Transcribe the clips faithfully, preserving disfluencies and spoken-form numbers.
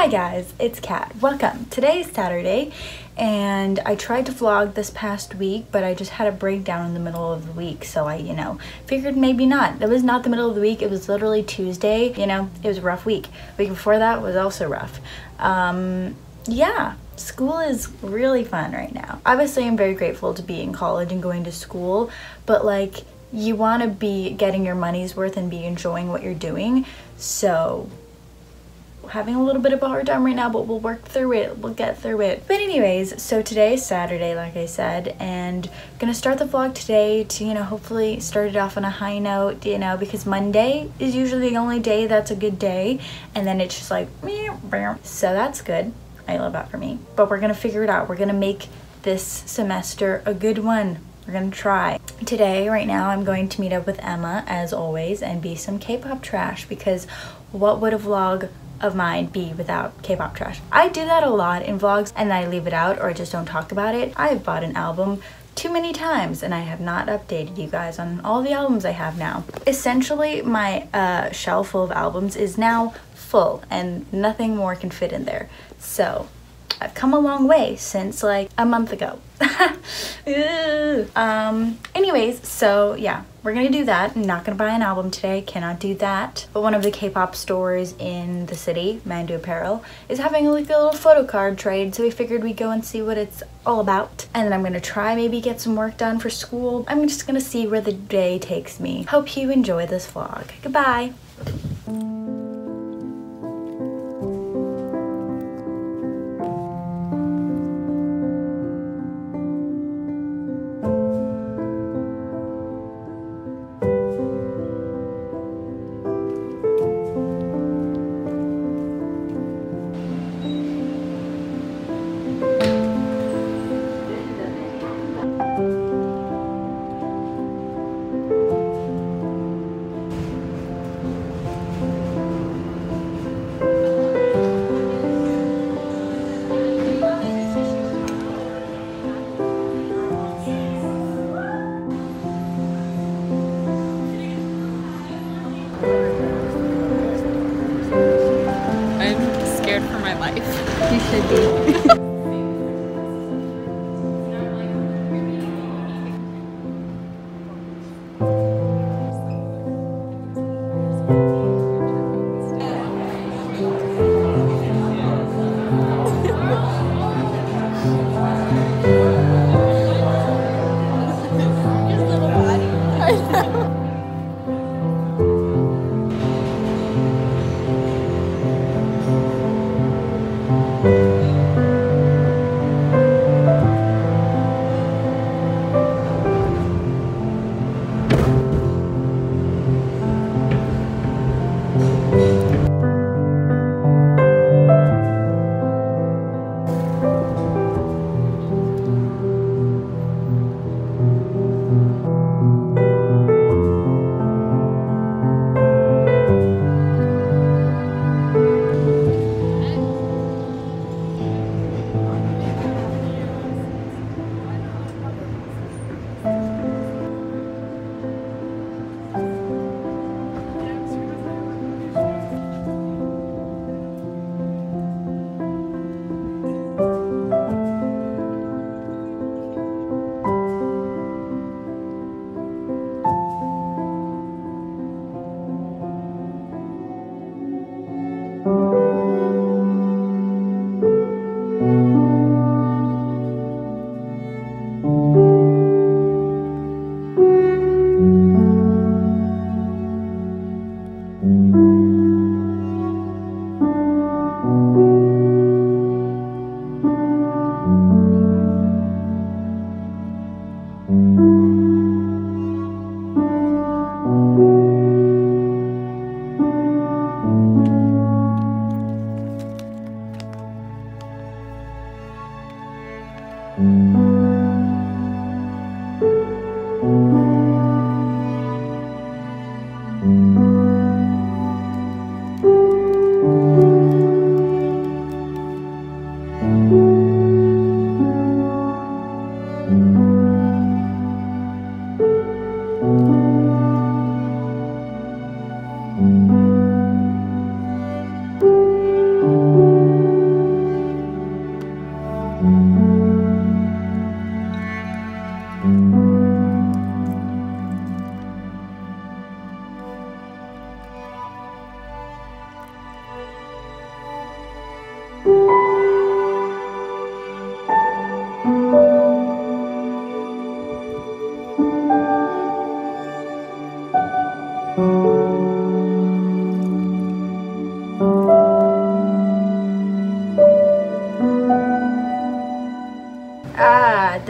Hi guys, it's Kat. Welcome. Today is Saturday and I tried to vlog this past week, but I just had a breakdown in the middle of the week, so I, you know, figured maybe not. It was not the middle of the week, it was literally Tuesday. You know, it was a rough week. The week before that was also rough. Um, yeah. School is really fun right now. Obviously, I'm very grateful to be in college and going to school, but like, you want to be getting your money's worth and be enjoying what you're doing. So, having a little bit of a hard time right now, but we'll work through it. We'll get through it. But anyways, so today is Saturday, like I said, and I'm gonna start the vlog today to, you know, hopefully start it off on a high note, you know, because Monday is usually the only day that's a good day, and then it's just like, so that's good. I love that for me. But we're gonna figure it out. We're gonna make this semester a good one. We're gonna try. Today, right now, I'm going to meet up with Emma, as always, and be some K-pop trash, because what would a vlog of mine be without K-pop trash? I do that a lot in vlogs, and I leave it out or I just don't talk about it. I have bought an album too many times, and I have not updated you guys on all the albums I have now. Essentially, my uh, shelf full of albums is now full, and nothing more can fit in there. So I've come a long way since like a month ago. um anyways, so yeah, we're gonna do that. I'm not gonna buy an album today, cannot do that, but one of the K-pop stores in the city, Mandu Apparel, is having like a little photo card trade, so we figured we'd go and see what it's all about. And then I'm gonna try maybe get some work done for school. I'm just gonna see where the day takes me. Hope you enjoy this vlog. Goodbye.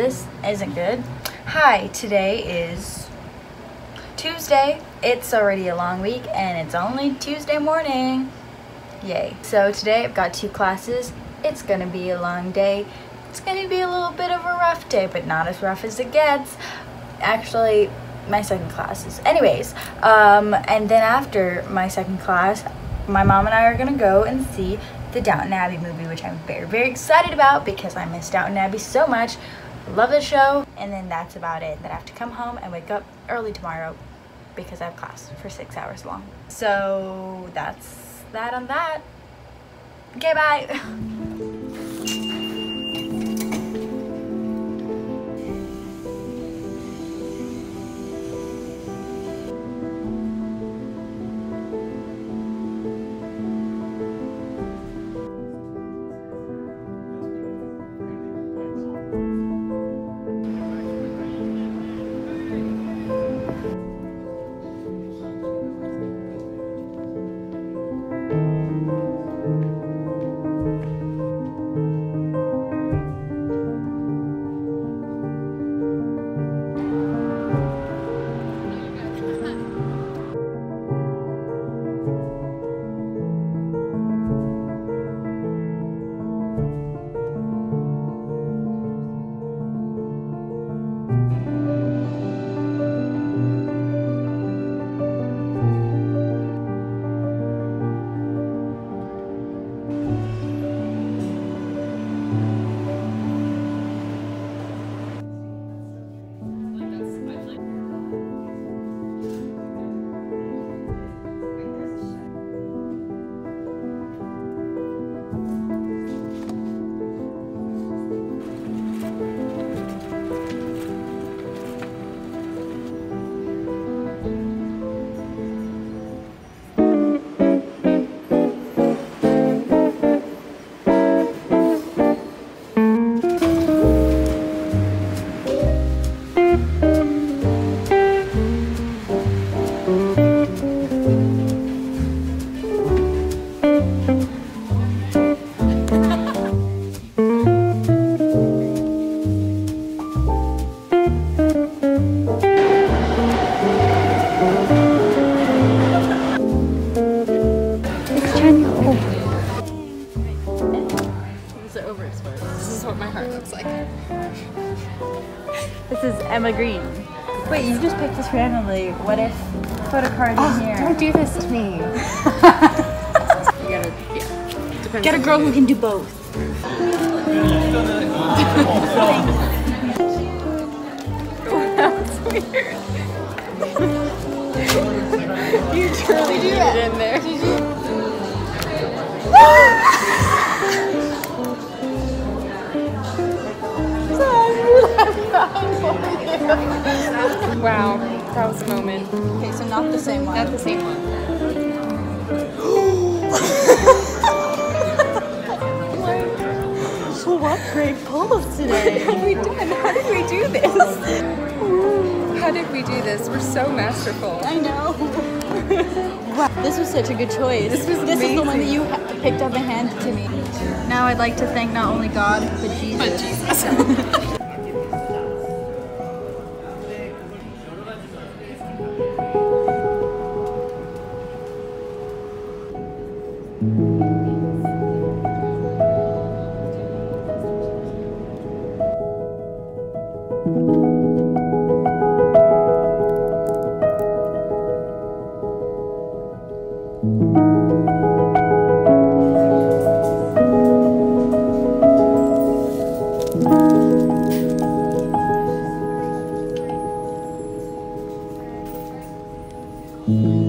this isn't good. Hi, today is Tuesday. It's already a long week and it's only Tuesday morning. Yay. So today I've got two classes. It's gonna be a long day. It's gonna be a little bit of a rough day, but not as rough as it gets. Actually, my second class is anyways. Um, and then after my second class, my mom and I are gonna go and see the Downton Abbey movie, which I'm very, very excited about because I miss Downton Abbey so much. Love the show. And then that's about it. Then I have to come home and wake up early tomorrow because I have class for six hours long. So that's that on that. Okay, bye. This is Emma Green. Wait, you just picked this randomly. What if photo card oh, in here? Don't do this to me. You gotta, yeah. Depends Get a girl who can do both. That's weird. You truly did it in there. Did you? Wow, that was a moment. Okay, so not the same one. Not the same one. So what great pulls today? What have we done? How did we do this? How did we do this? We're so masterful. I know. Wow, this was such a good choice. This was this amazing. Is the one that you picked up and handed to me. Now I'd like to thank not only God but Jesus. But Jesus. Thank mm -hmm. you.